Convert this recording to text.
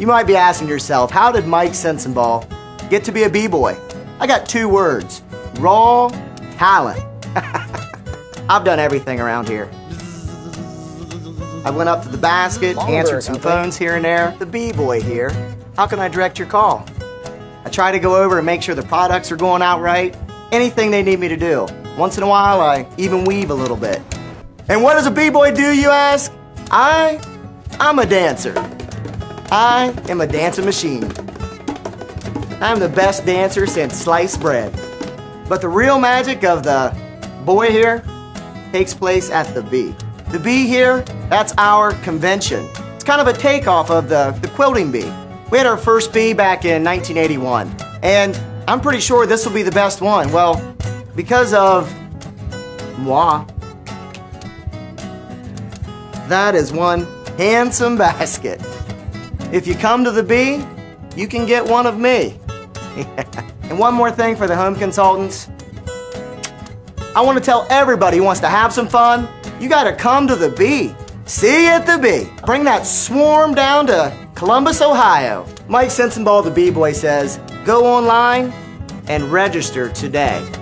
You might be asking yourself, how did Mike Sensenbaugh get to be a b-boy? I got two words: raw talent. I've done everything around here. I went up to the basket, answered some phones here and there. The b-boy here. How can I direct your call? I try to go over and make sure the products are going out right. Anything they need me to do. Once in a while, I even weave a little bit. And what does a b-boy do, you ask? I'm a dancer. I am a dancing machine. I'm the best dancer since sliced bread. But the real magic of the boy here takes place at the bee. The bee here, that's our convention. It's kind of a takeoff of the quilting bee. We had our first bee back in 1981, and I'm pretty sure this will be the best one. Well, because of moi. That is one handsome basket. If you come to the bee, you can get one of me. And one more thing for the home consultants. I want to tell everybody who wants to have some fun, you got to come to the bee. See you at the bee. Bring that swarm down to Columbus, Ohio. Mike Sensenbaugh, the Bee Boy, says, go online and register today.